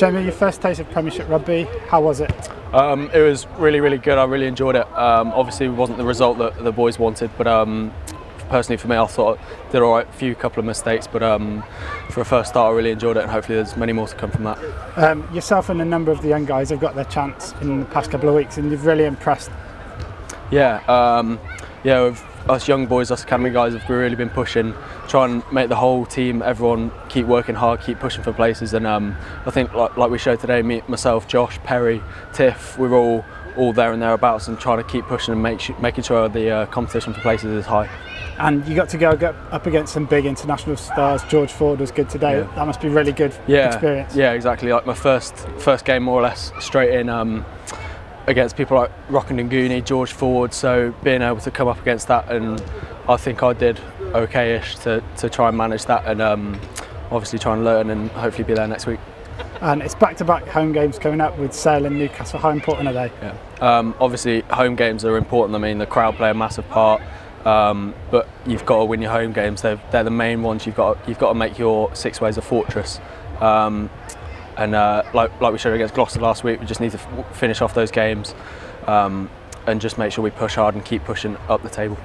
Jamie, your first taste of Premiership rugby, how was it? It was really, really good. I really enjoyed it. Obviously, it wasn't the result that the boys wanted, but personally for me, I thought I did all right, a couple of mistakes, but for a first start, I really enjoyed it, and hopefully there's many more to come from that. Yourself and a number of the young guys have got their chance in the past couple of weeks, and you've really impressed. Yeah, with us young boys, us academy guys, have really been pushing, try and make the whole team, everyone, keep working hard, keep pushing for places, and I think like we showed today, me, myself, Josh, Perry, Tiff, we're all there and thereabouts, and trying to keep pushing and making sure the competition for places is high. And you got to go up against some big international stars. George Ford was good today. Yeah. That must be really good experience. Yeah, exactly. Like my first game, more or less, straight in against people like Rockin' Goonie, George Ford. So being able to come up against that, and I think I did okay-ish to try and manage that, and obviously try and learn and hopefully be there next week. And it's back-to-back home games coming up with Sale and Newcastle. How important are they? Yeah. Obviously, home games are important. I mean, the crowd play a massive part. But you've got to win your home games. They're the main ones. You've got to make your Sixways a fortress. Like we showed against Gloucester last week, we just need to finish off those games and just make sure we push hard and keep pushing up the table.